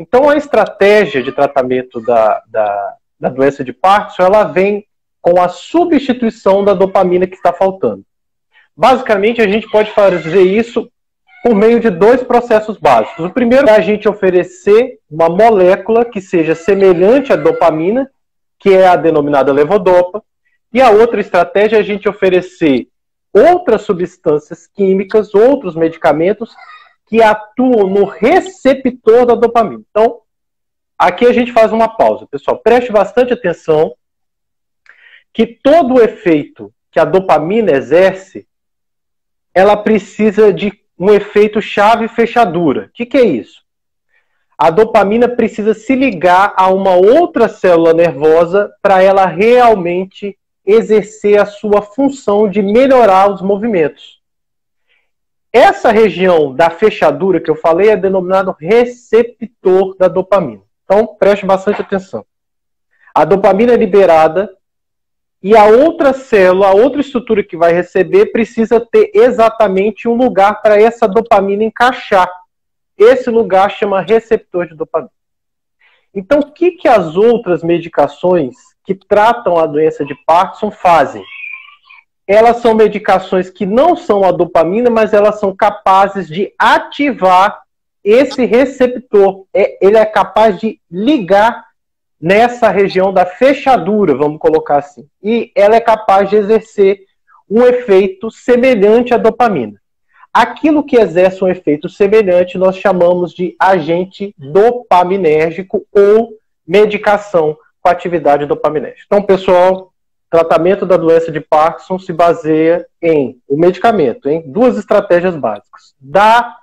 Então, a estratégia de tratamento da doença de Parkinson, ela vem com a substituição da dopamina que está faltando. Basicamente, a gente pode fazer isso por meio de dois processos básicos. O primeiro é a gente oferecer uma molécula que seja semelhante à dopamina, que é a denominada levodopa, e a outra estratégia é a gente oferecer outras substâncias químicas, outros medicamentos que atuam no receptor da dopamina. Então, aqui a gente faz uma pausa. Pessoal, preste bastante atenção que todo o efeito que a dopamina exerce, ela precisa de um efeito chave-fechadura. O que é isso? A dopamina precisa se ligar a uma outra célula nervosa para ela realmente exercer a sua função de melhorar os movimentos. Essa região da fechadura que eu falei é denominado receptor da dopamina. Então, preste bastante atenção. A dopamina é liberada e a outra célula, a outra estrutura que vai receber, precisa ter exatamente um lugar para essa dopamina encaixar. Esse lugar chama receptor de dopamina. Então, o que que as outras medicações que tratam a doença de Parkinson fazem? Elas são medicações que não são a dopamina, mas elas são capazes de ativar esse receptor. Ele é capaz de ligar nessa região da fechadura, vamos colocar assim. E ela é capaz de exercer um efeito semelhante à dopamina. Aquilo que exerce um efeito semelhante nós chamamos de agente dopaminérgico ou medicação com atividade dopaminérgica. Então, pessoal, tratamento da doença de Parkinson se baseia em o medicamento, em duas estratégias básicas. Dar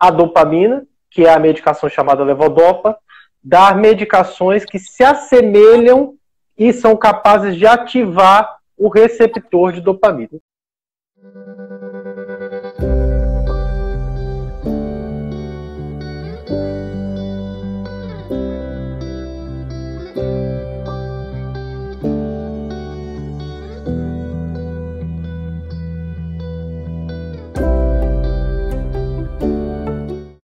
a dopamina, que é a medicação chamada levodopa, dar medicações que se assemelham e são capazes de ativar o receptor de dopamina.